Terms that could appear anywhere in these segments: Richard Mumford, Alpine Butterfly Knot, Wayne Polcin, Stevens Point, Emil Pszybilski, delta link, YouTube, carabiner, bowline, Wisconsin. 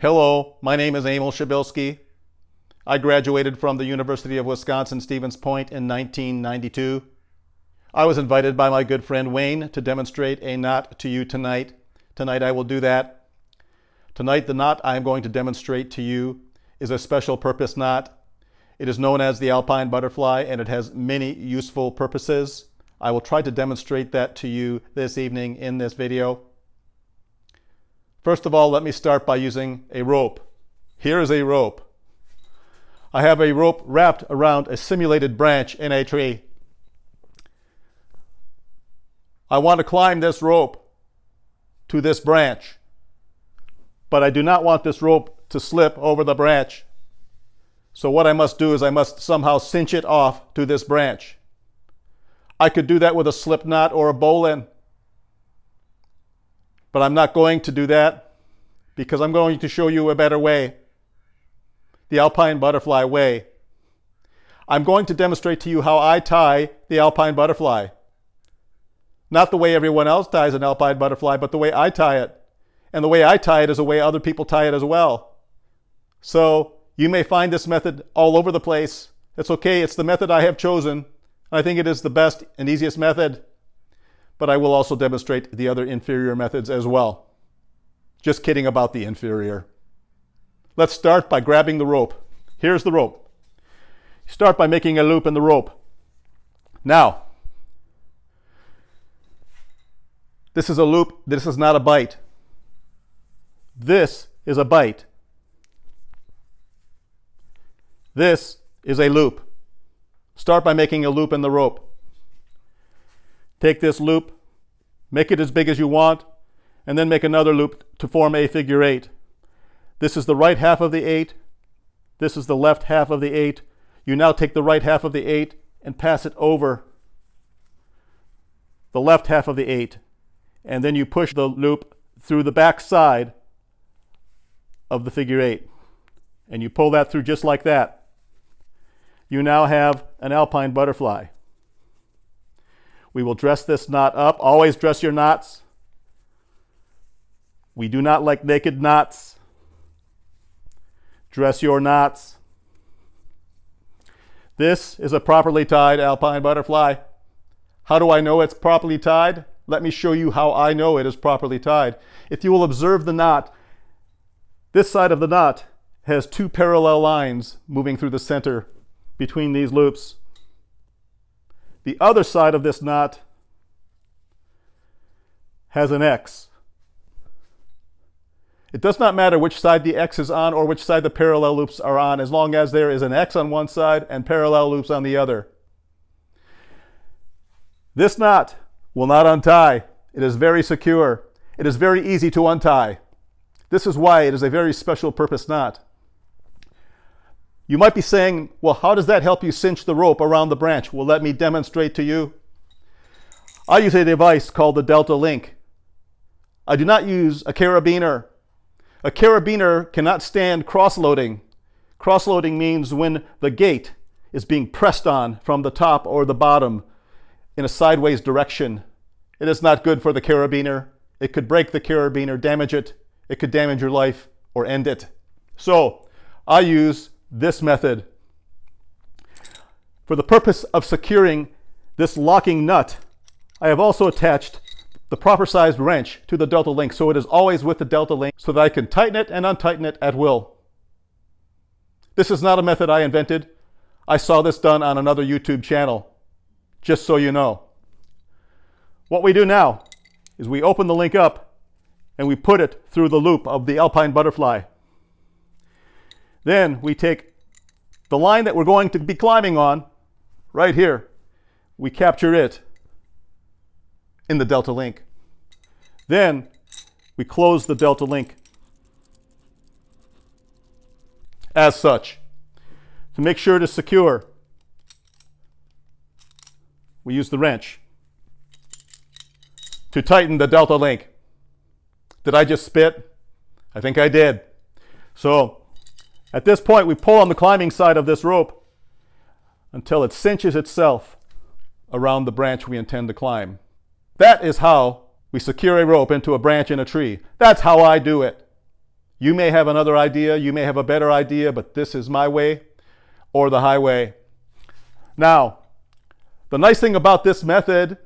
Hello, my name is Emil Pszybilski. I graduated from the University of Wisconsin, Stevens Point in 1992. I was invited by my good friend Wayne to demonstrate a knot to you tonight. Tonight I will do that. Tonight the knot I am going to demonstrate to you is a special purpose knot. It is known as the Alpine Butterfly and it has many useful purposes. I will try to demonstrate that to you this evening in this video. First of all, let me start by using a rope. Here is a rope. I have a rope wrapped around a simulated branch in a tree. I want to climb this rope to this branch, but I do not want this rope to slip over the branch. So what I must do is I must somehow cinch it off to this branch. I could do that with a slip knot or a bowline, but I'm not going to do that because I'm going to show you a better way, the Alpine Butterfly way. I'm going to demonstrate to you how I tie the Alpine Butterfly. Not the way everyone else ties an Alpine Butterfly, but the way I tie it. And the way I tie it is the way other people tie it as well. So you may find this method all over the place. It's okay, it's the method I have chosen. I think it is the best and easiest method, but I will also demonstrate the other inferior methods as well. Just kidding about the inferior. Let's start by grabbing the rope. Here's the rope. Start by making a loop in the rope. Now, this is a loop, this is not a bite. This is a bite. This is a loop. Start by making a loop in the rope. Take this loop, make it as big as you want, and then make another loop to form a figure eight. This is the right half of the eight. This is the left half of the eight. You now take the right half of the eight and pass it over the left half of the eight. And then you push the loop through the back side of the figure eight. And you pull that through just like that. You now have an Alpine Butterfly. We will dress this knot up. Always dress your knots. We do not like naked knots. Dress your knots. This is a properly tied Alpine Butterfly. How do I know it's properly tied? Let me show you how I know it is properly tied. If you will observe the knot, this side of the knot has two parallel lines moving through the center between these loops. The other side of this knot has an X. It does not matter which side the X is on or which side the parallel loops are on, as long as there is an X on one side and parallel loops on the other. This knot will not untie. It is very secure. It is very easy to untie. This is why it is a very special purpose knot. You might be saying, well, how does that help you cinch the rope around the branch? Well, let me demonstrate to you. I use a device called the delta link. I do not use a carabiner. A carabiner cannot stand cross-loading. Cross-loading means when the gate is being pressed on from the top or the bottom in a sideways direction. It is not good for the carabiner. It could break the carabiner, damage it. It could damage your life or end it. So I use this method for the purpose of securing this locking nut. I have also attached the proper sized wrench to the delta link, so it is always with the delta link, so that I can tighten it and untighten it at will. This is not a method I invented. I saw this done on another YouTube channel, just so you know. What we do now is we open the link up and we put it through the loop of the Alpine Butterfly. Then we take the line that we're going to be climbing on, right here. We capture it in the delta link. Then we close the delta link as such to make sure it is secure. We use the wrench to tighten the delta link. Did I just spit? I think I did. So at this point, we pull on the climbing side of this rope until it cinches itself around the branch we intend to climb. That is how we secure a rope into a branch in a tree. That's how I do it. You may have another idea, you may have a better idea, but this is my way or the highway. Now, the nice thing about this method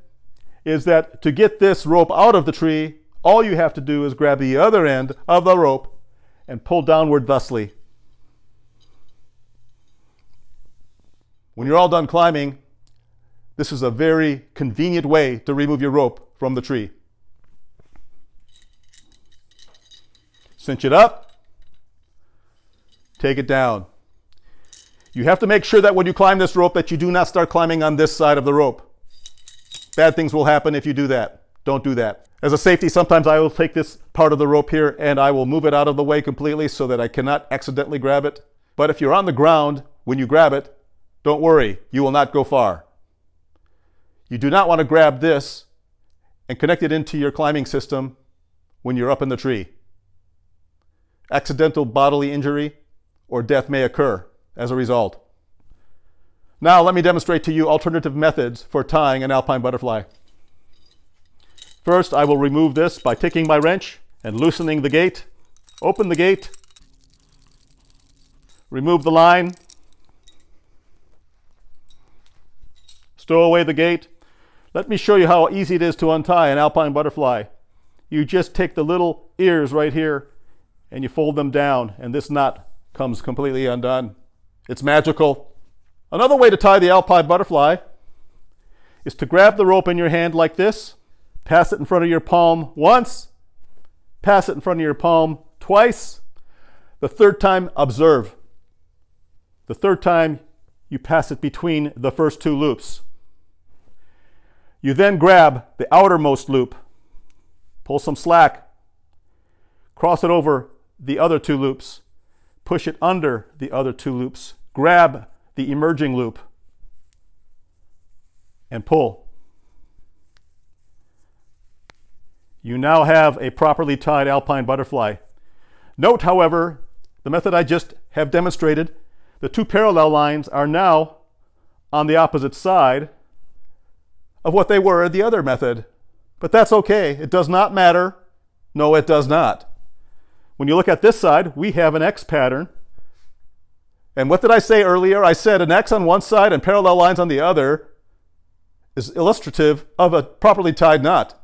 is that to get this rope out of the tree, all you have to do is grab the other end of the rope and pull downward thusly. When you're all done climbing, this is a very convenient way to remove your rope from the tree. Cinch it up, take it down. You have to make sure that when you climb this rope that you do not start climbing on this side of the rope. Bad things will happen if you do that. Don't do that. As a safety, sometimes I will take this part of the rope here and I will move it out of the way completely so that I cannot accidentally grab it. But if you're on the ground when you grab it, don't worry, you will not go far. You do not want to grab this and connect it into your climbing system when you're up in the tree. Accidental bodily injury or death may occur as a result. Now let me demonstrate to you alternative methods for tying an alpine butterfly. First, I will remove this by taking my wrench and loosening the gate. Open the gate, remove the line, stow away the gate. Let me show you how easy it is to untie an alpine butterfly. You just take the little ears right here and you fold them down, and this knot comes completely undone. It's magical. Another way to tie the alpine butterfly is to grab the rope in your hand like this, pass it in front of your palm once, pass it in front of your palm twice. The third time, observe. The third time, you pass it between the first two loops. You then grab the outermost loop, pull some slack, cross it over the other two loops, push it under the other two loops, grab the emerging loop and pull. You now have a properly tied alpine butterfly. Note, however, the method I just have demonstrated, the two parallel lines are now on the opposite side of what they were in the other method. But that's okay, it does not matter. No, it does not. When you look at this side, we have an X pattern. And what did I say earlier? I said an X on one side and parallel lines on the other is illustrative of a properly tied knot.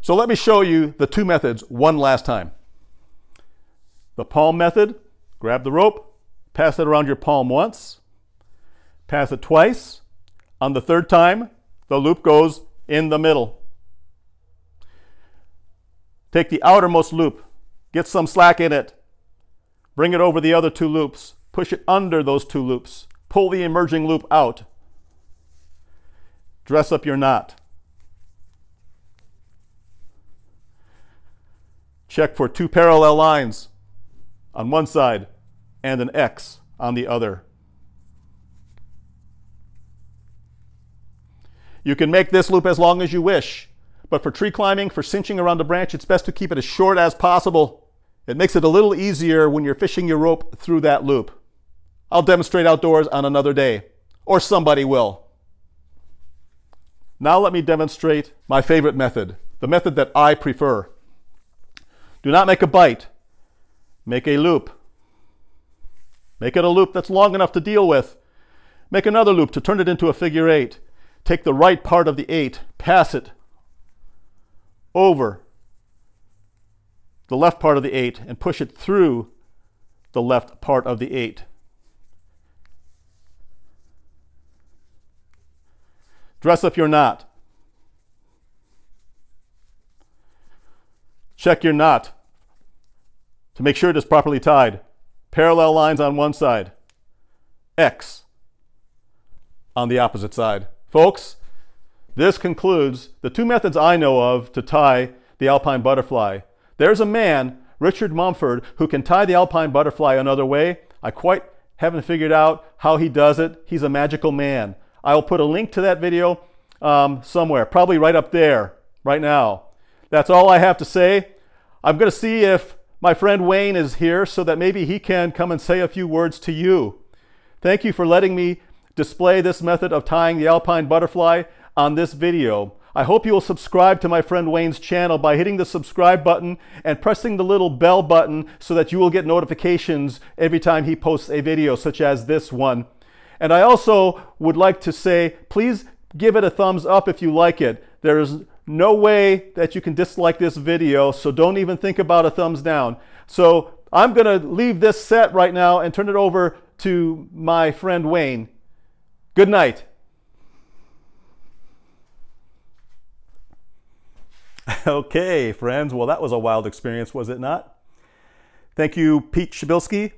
So let me show you the two methods one last time. The palm method, grab the rope, pass it around your palm once, pass it twice. On the third time, the loop goes in the middle. Take the outermost loop, get some slack in it, bring it over the other two loops, push it under those two loops, pull the emerging loop out, dress up your knot. Check for two parallel lines on one side and an X on the other. You can make this loop as long as you wish, but for tree climbing, for cinching around a branch, it's best to keep it as short as possible. It makes it a little easier when you're fishing your rope through that loop. I'll demonstrate outdoors on another day, or somebody will. Now let me demonstrate my favorite method, the method that I prefer. Do not make a bite, make a loop. Make it a loop that's long enough to deal with. Make another loop to turn it into a figure eight. Take the right part of the eight, pass it over the left part of the eight and push it through the left part of the eight. Dress up your knot. Check your knot to make sure it is properly tied. Parallel lines on one side, X on the opposite side. Folks, this concludes the two methods I know of to tie the alpine butterfly. There's a man, Richard Mumford, who can tie the alpine butterfly another way. I quite haven't figured out how he does it. He's a magical man. I'll put a link to that video somewhere, probably right up there, right now. That's all I have to say. I'm going to see if my friend Wayne is here so that maybe he can come and say a few words to you. Thank you for letting me display this method of tying the alpine butterfly on this video. I hope you will subscribe to my friend Wayne's channel by hitting the subscribe button and pressing the little bell button so that you will get notifications every time he posts a video such as this one. And I also would like to say, please give it a thumbs up if you like it. There is no way that you can dislike this video, so don't even think about a thumbs down. So I'm gonna leave this set right now and turn it over to my friend Wayne. Good night. Okay, friends. Well, that was a wild experience, was it not? Thank you, Pete Pszybilski.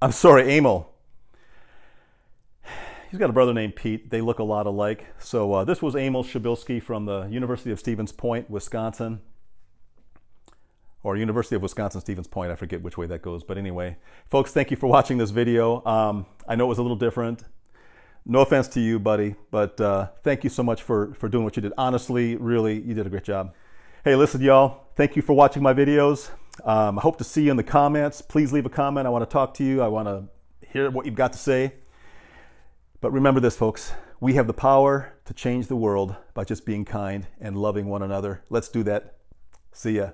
I'm sorry, Emil. He's got a brother named Pete. They look a lot alike. So this was Emil Pszybilski from the University of Stevens Point, Wisconsin. Or University of Wisconsin, Stevens Point. I forget which way that goes. But anyway, folks, thank you for watching this video. I know it was a little different. No offense to you, buddy, but thank you so much for doing what you did. Honestly, really, you did a great job. Hey, listen, y'all, thank you for watching my videos. I hope to see you in the comments. Please leave a comment. I want to talk to you. I want to hear what you've got to say. But remember this, folks. We have the power to change the world by just being kind and loving one another. Let's do that. See ya.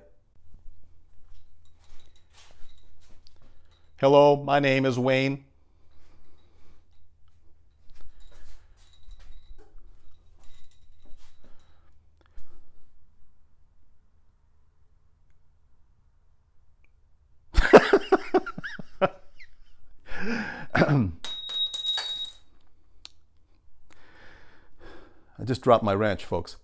Hello, my name is Wayne. I just dropped my wrench, folks.